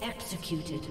Executed.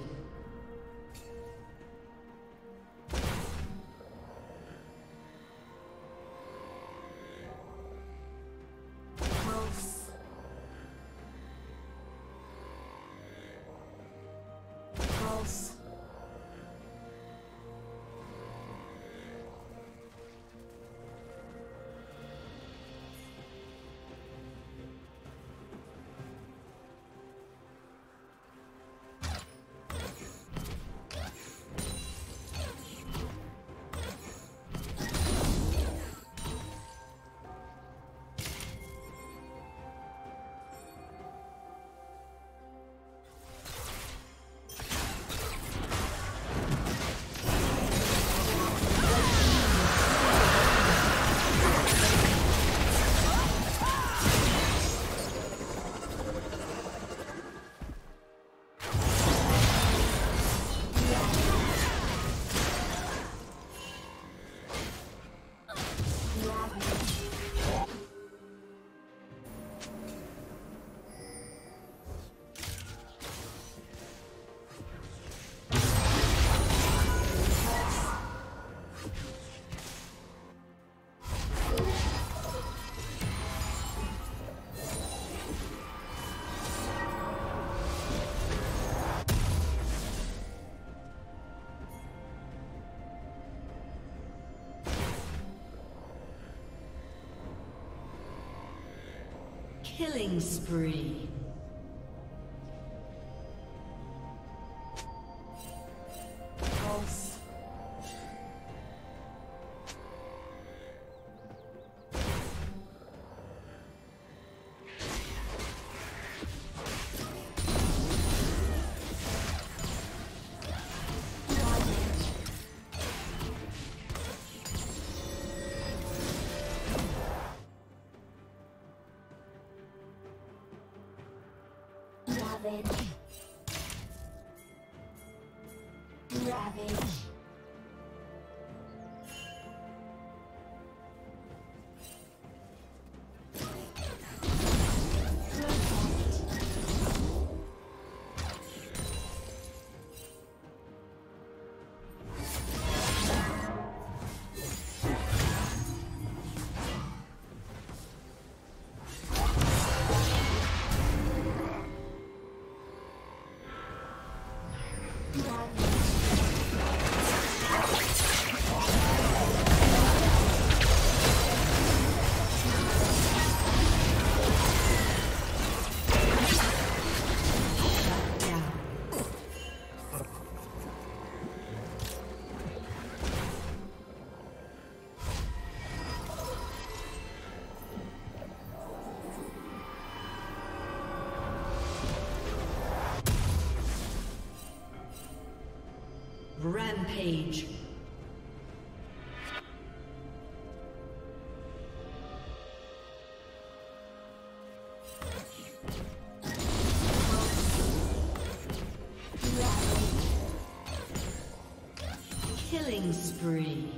Killing spree. Pulse. Ravage. Rampage. Killing spree.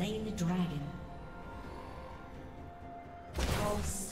slain the dragon. Pulse.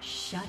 Shut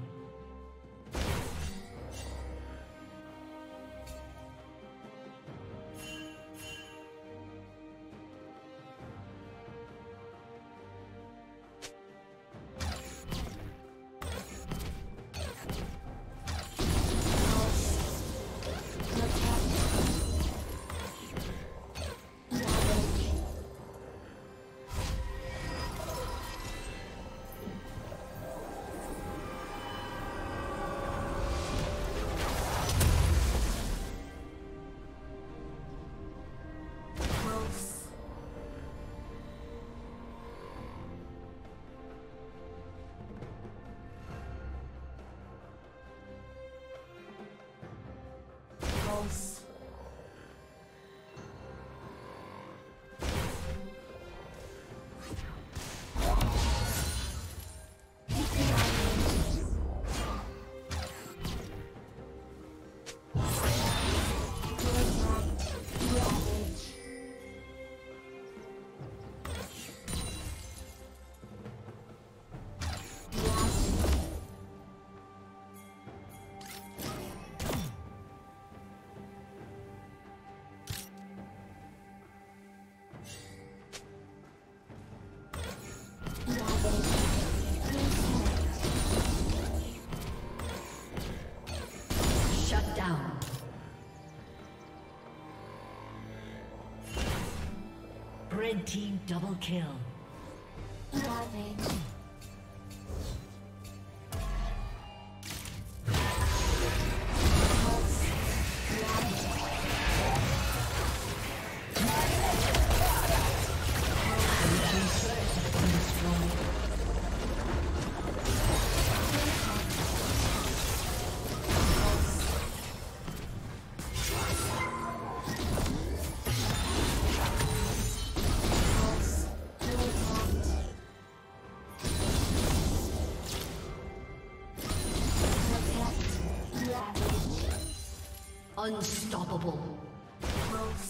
Red team double kill. Ravage. Unstoppable. Close.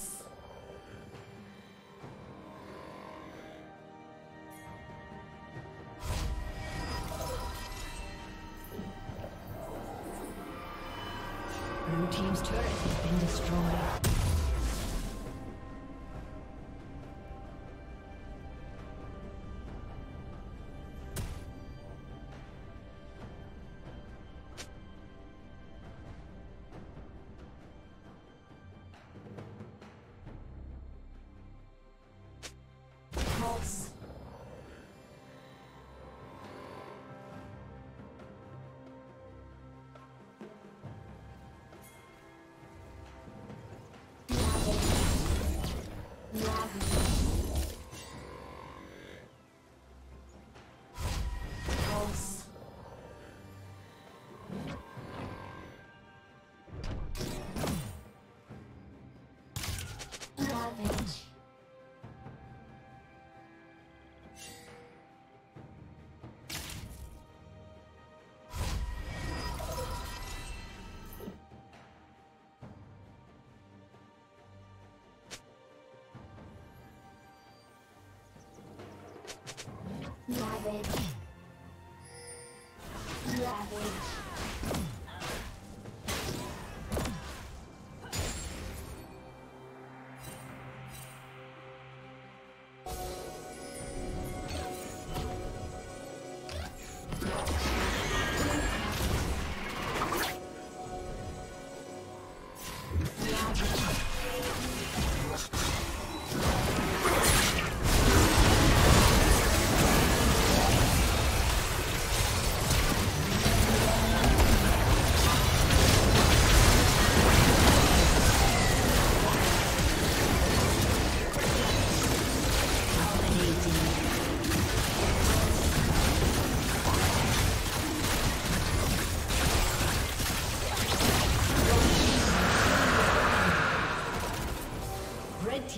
Blue team's turret has been destroyed. Ravage. Ravage.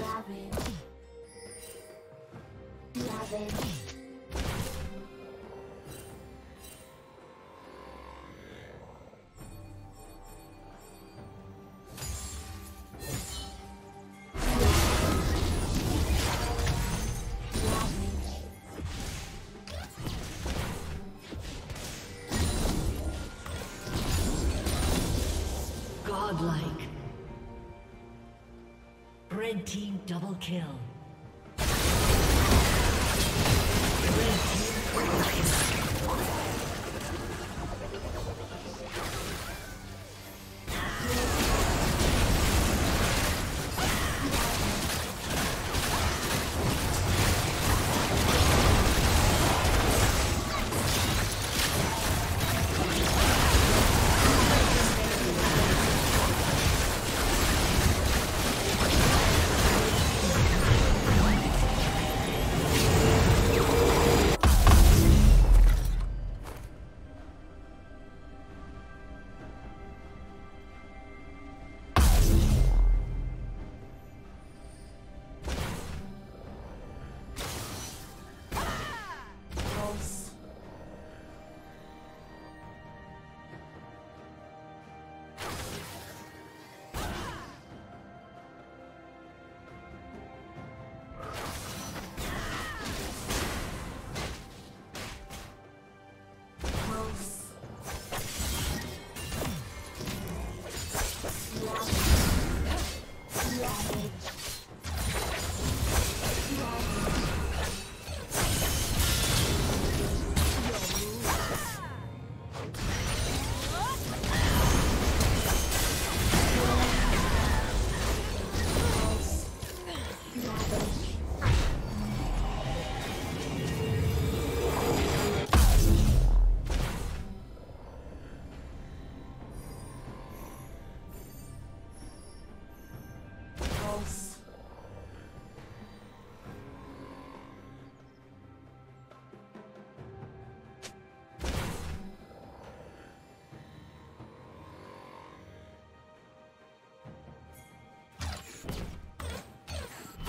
Love it. Red team double kill. Red team double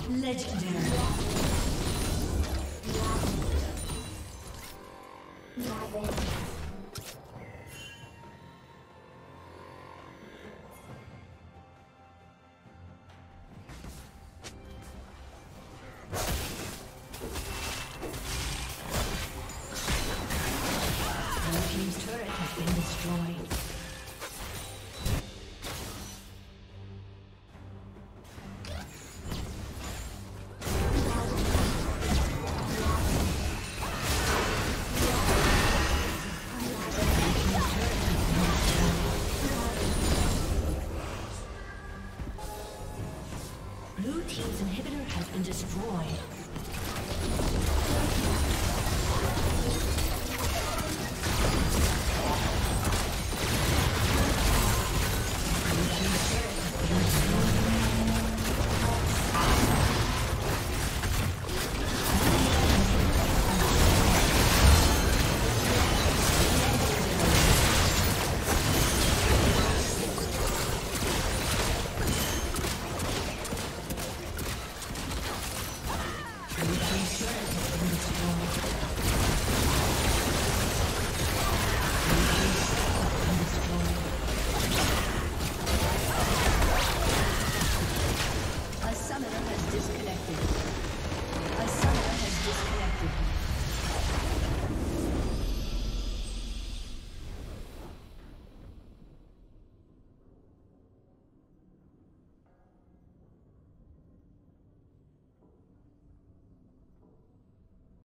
Legendary. Our team's turret has been destroyed.